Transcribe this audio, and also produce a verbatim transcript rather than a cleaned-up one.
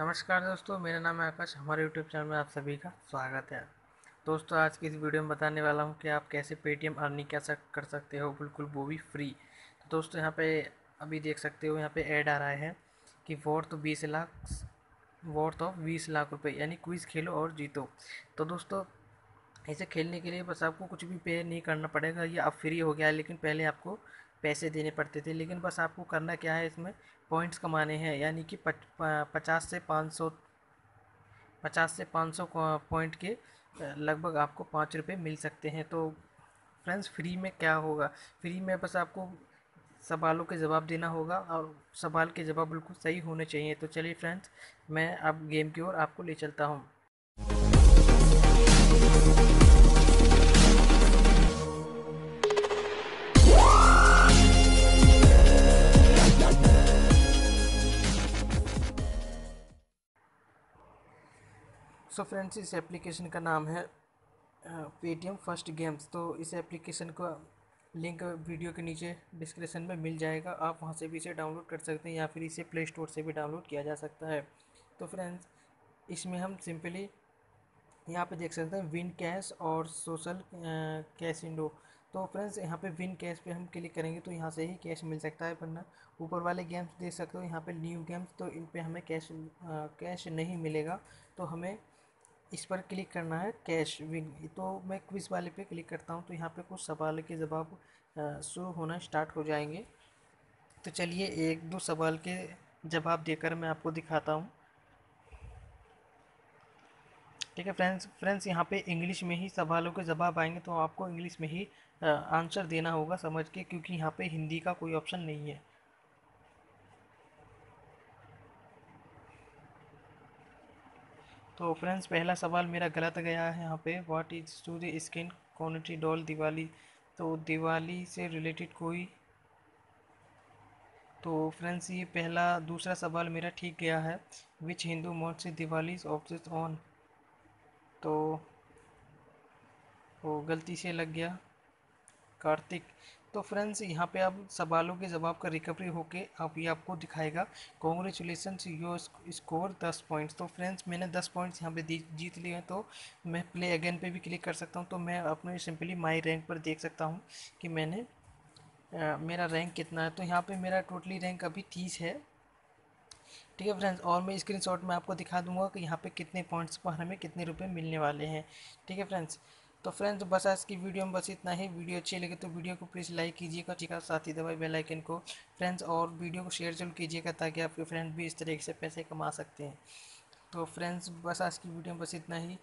नमस्कार दोस्तों, मेरा नाम है आकाश। हमारे यूट्यूब चैनल में आप सभी का स्वागत है। दोस्तों, आज की इस वीडियो में बताने वाला हूं कि आप कैसे पेटीएम अर्निंग कैसे कर सकते हो, बिल्कुल वो भी फ्री। तो दोस्तों, यहां पे अभी देख सकते हो, यहां पे ऐड आ रहा है कि वर्थ बीस लाख वर्थ ऑफ बीस लाख रुपये, यानी क्विज़ खेलो और जीतो। तो दोस्तों, इसे खेलने के लिए बस आपको कुछ भी पे नहीं करना पड़ेगा, ये अब फ्री हो गया है। लेकिन पहले आपको पैसे देने पड़ते थे, लेकिन बस आपको करना क्या है, इसमें पॉइंट्स कमाने हैं। यानी कि पच, पचास से पाँच सौ पचास से पाँच सौ पॉइंट के लगभग आपको पाँच रुपये मिल सकते हैं। तो फ्रेंड्स, फ्री में क्या होगा, फ्री में बस आपको सवालों के जवाब देना होगा और सवाल के जवाब बिल्कुल सही होने चाहिए। तो चलिए फ्रेंड्स, मैं अब गेम की ओर आपको ले चलता हूँ। सो फ्रेंड्स, इस एप्लीकेशन का नाम है पेटीएम फर्स्ट गेम्स। तो इस एप्लीकेशन का लिंक वीडियो के नीचे डिस्क्रिप्शन में मिल जाएगा, आप वहां से भी इसे डाउनलोड कर सकते हैं या फिर इसे प्ले स्टोर से भी डाउनलोड किया जा सकता है। तो फ्रेंड्स, इसमें हम सिंपली यहां पे देख सकते हैं विन कैश और सोशल कैसिनो। तो फ्रेंड्स, यहाँ पे विन कैश पे हम क्लिक करेंगे तो यहाँ से ही कैश मिल सकता है, वरना ऊपर वाले गेम्स देख सकते हो यहाँ पे न्यू गेम्स, तो इन पे हमें कैश कैश नहीं मिलेगा। तो हमें इस पर क्लिक करना है कैश विन। तो मैं क्विज़ वाले पे क्लिक करता हूँ, तो यहाँ पे कुछ सवाल के जवाब शुरू होना स्टार्ट हो जाएंगे। तो चलिए एक दो सवाल के जवाब देकर मैं आपको दिखाता हूँ। ठीक है फ्रेंड्स फ्रेंड्स यहाँ पे इंग्लिश में ही सवालों के जवाब आएंगे, तो आपको इंग्लिश में ही आंसर देना होगा समझ के, क्योंकि यहाँ पे हिंदी का कोई ऑप्शन नहीं है। तो फ्रेंड्स, पहला सवाल मेरा गलत गया है यहाँ पे। व्हाट इज सूर्य स्किन कॉन्टी डॉल दिवाली। तो दिवाली से रिलेटेड कोई, तो फ्रेंड्स ये पहला। दूसरा सवाल मेरा ठीक गया है। विच हिंदू मॉन्थ से दिवाली ऑब्जेक्ट ऑन। तो वो गलती से लग गया कार्तिक। तो फ्रेंड्स, यहाँ पे अब सवालों के जवाब का रिकवरी होके अब ये आपको दिखाएगा कॉन्ग्रेचुलेसन्स योर स्कोर दस पॉइंट्स। तो फ्रेंड्स, मैंने दस पॉइंट्स यहाँ पे जीत लिए हैं। तो मैं प्ले अगेन पे भी क्लिक कर सकता हूँ, तो मैं अपने सिंपली माई रैंक पर देख सकता हूँ कि मैंने आ, मेरा रैंक कितना है। तो यहाँ पे मेरा टोटली रैंक अभी तीस है। ठीक है फ्रेंड्स, और मैं स्क्रीनशॉट में आपको दिखा दूंगा कि यहाँ पे कितने पॉइंट्स पर हमें कितने रुपए मिलने वाले हैं। ठीक है फ्रेंड्स, तो फ्रेंड्स बस आज की वीडियो में बस इतना ही। वीडियो अच्छी लगे तो वीडियो को प्लीज़ लाइक कीजिएगा, ठीक है, साथ ही दबाए बेल आइकन को फ्रेंड्स, और वीडियो को शेयर जरूर कीजिएगा ताकि आपके फ्रेंड भी इस तरीके से पैसे कमा सकते हैं। तो फ्रेंड्स, बस आज की वीडियो में बस इतना ही।